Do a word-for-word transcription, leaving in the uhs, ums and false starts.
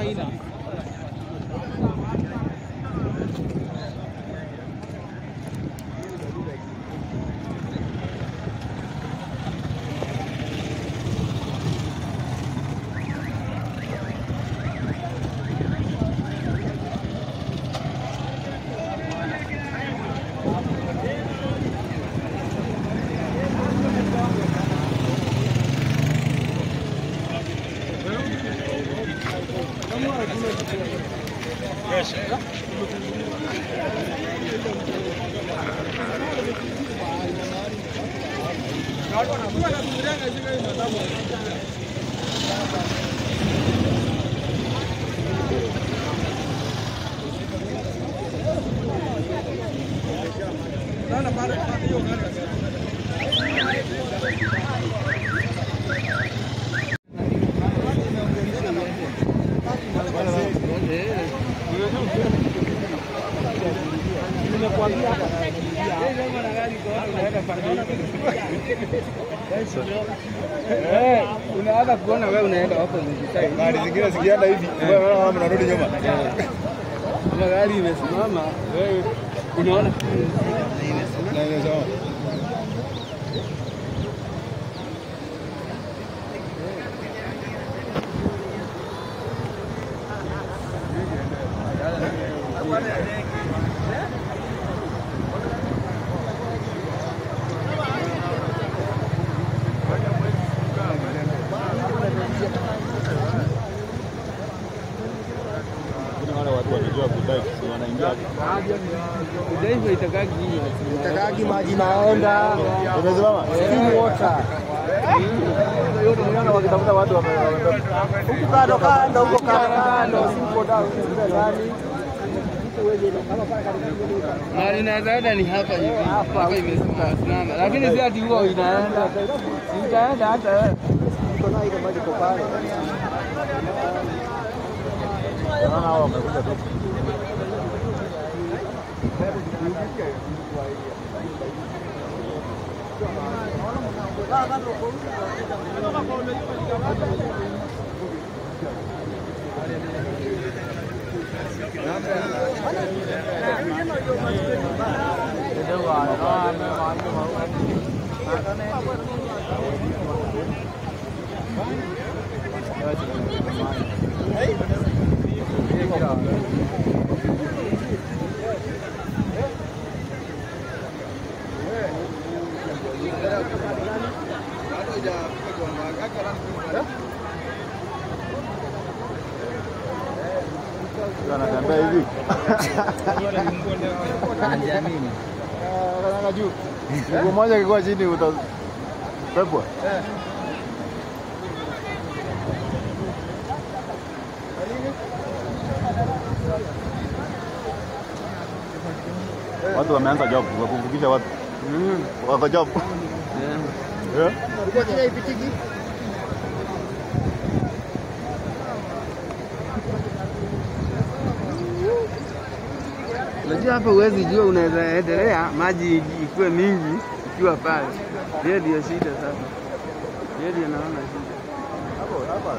kaila. Sikia na hivi wewe mama mnarudi nyuma na gari imesimama, wewe unaona na hiyo sawa. Naenda umesimama steam water hiyo ndio mwana wakitafuta watu wa huko kando kando huko kando simpo dawa ndani na inazaada ni hapa hivi hapa imesimama sana, lakini si ati huo inaenda itaenda hata kuna hiyo maji kwa pale na hao wamekuja tu la la la ya, watu wameanza job, wakuvukisha watu. Mm, wako job. Yeah. What did I be taking? Unajua hapa uwezi jua unaweza endelea maji ikuwe mingi ikiwa pale. Hiyo ndio shida sasa. Hiyo ndio naona shida. Hapo hapa.